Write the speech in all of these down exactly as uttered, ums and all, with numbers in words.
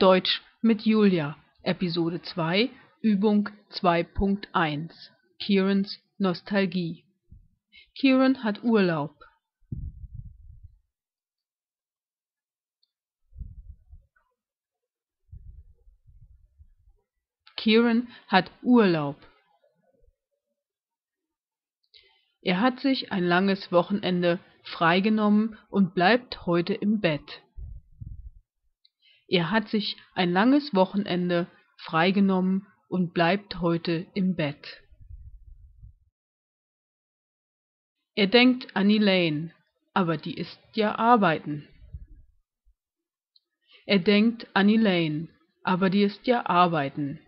Deutsch mit Julia, Episode zwei, Übung zwei Punkt eins, Kierons Nostalgie. Kieron hat Urlaub. Kieron hat Urlaub. Er hat sich ein langes Wochenende freigenommen und bleibt heute im Bett. Er hat sich ein langes Wochenende freigenommen und bleibt heute im Bett. Er denkt an Elaine, aber die ist ja arbeiten. Er denkt an Elaine, aber die ist ja arbeiten.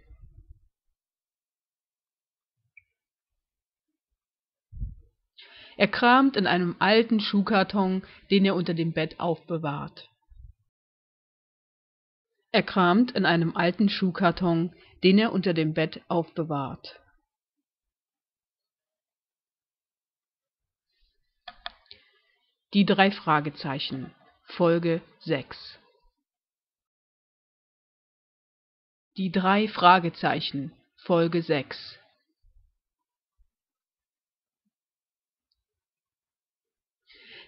Er kramt in einem alten Schuhkarton, den er unter dem Bett aufbewahrt. Er kramt in einem alten Schuhkarton, den er unter dem Bett aufbewahrt. Die drei Fragezeichen, Folge sechs. Die drei Fragezeichen, Folge sechs.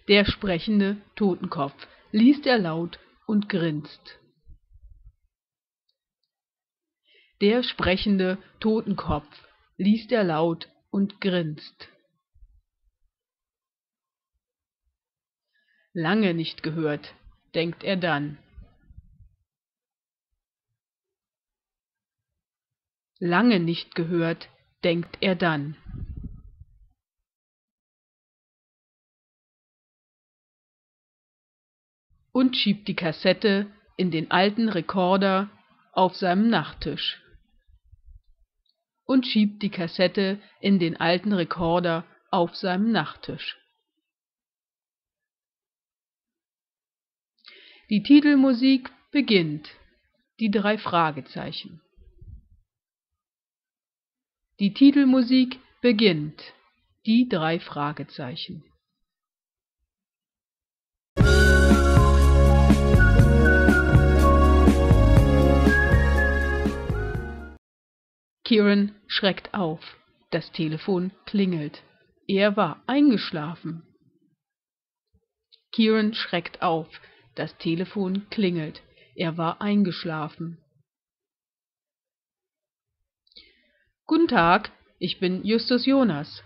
Der sprechende Totenkopf, liest er laut und grinst. Der sprechende Totenkopf, liest er laut und grinst. Lange nicht gehört, denkt er dann. Lange nicht gehört, denkt er dann. Und schiebt die Kassette in den alten Rekorder auf seinem Nachttisch. Und schiebt die Kassette in den alten Rekorder auf seinem Nachttisch. Die Titelmusik beginnt. Die drei Fragezeichen. Die Titelmusik beginnt. Die drei Fragezeichen. Kieron schreckt auf. Das Telefon klingelt. Er war eingeschlafen. Kieron schreckt auf. Das Telefon klingelt. Er war eingeschlafen. Guten Tag, ich bin Justus Jonas.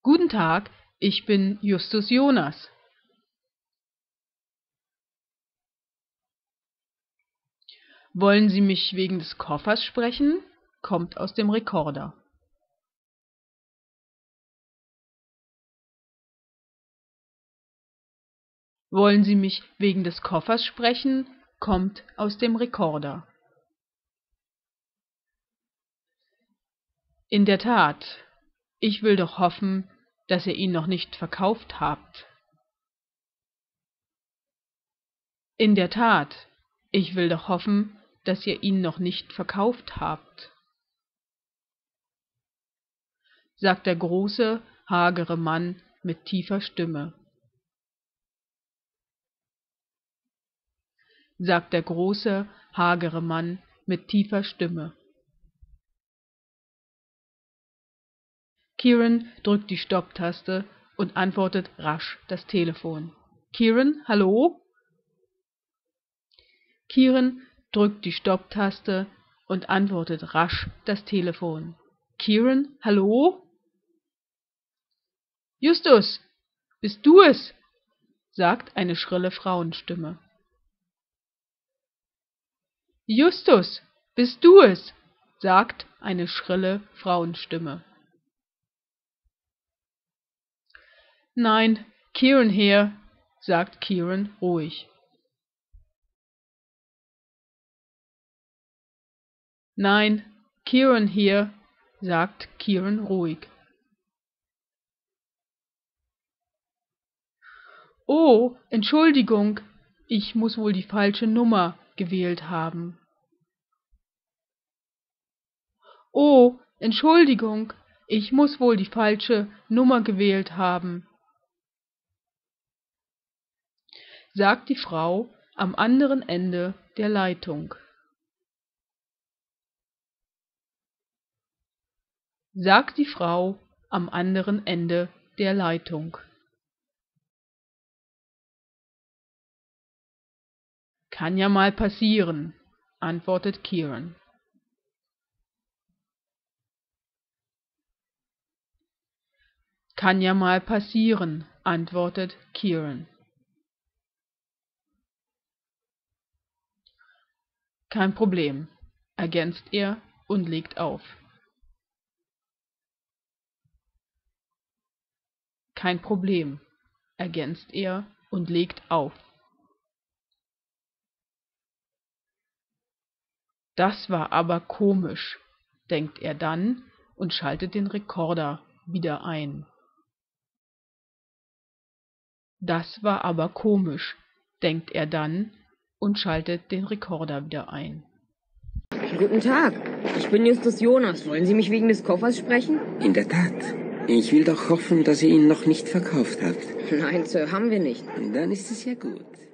Guten Tag, ich bin Justus Jonas. Wollen Sie mich wegen des Koffers sprechen? Kommt aus dem Rekorder. Wollen Sie mich wegen des Koffers sprechen? Kommt aus dem Rekorder. In der Tat, ich will doch hoffen, dass ihr ihn noch nicht verkauft habt. In der Tat, ich will doch hoffen, dass ihr ihn noch nicht verkauft habt, sagt der große, hagere Mann mit tiefer Stimme. Sagt der große, hagere Mann mit tiefer Stimme. Kieron drückt die Stopptaste und antwortet rasch das Telefon. Kieron, hallo? Kieron drückt die Stopptaste und antwortet rasch das Telefon. Kieron, hallo? Justus, bist du es? Sagt eine schrille Frauenstimme. Justus, bist du es? Sagt eine schrille Frauenstimme. Nein, Kieron hier, sagt Kieron ruhig. Nein, Kieron hier, sagt Kieron ruhig. Oh, Entschuldigung, ich muss wohl die falsche Nummer gewählt haben. Oh, Entschuldigung, ich muss wohl die falsche Nummer gewählt haben. sagt die Frau am anderen Ende der Leitung. Sagt die Frau am anderen Ende der Leitung. Kann ja mal passieren, antwortet Kieron. Kann ja mal passieren, antwortet Kieron. Kein Problem, ergänzt er und legt auf. Kein Problem, ergänzt er und legt auf. Das war aber komisch, denkt er dann und schaltet den Rekorder wieder ein. Das war aber komisch, denkt er dann und schaltet den Rekorder wieder ein. Guten Tag, ich bin Justus Jonas. Wollen Sie mich wegen des Koffers sprechen? In der Tat. Ich will doch hoffen, dass ihr ihn noch nicht verkauft habt. Nein, Sir, haben wir nicht. Dann ist es ja gut.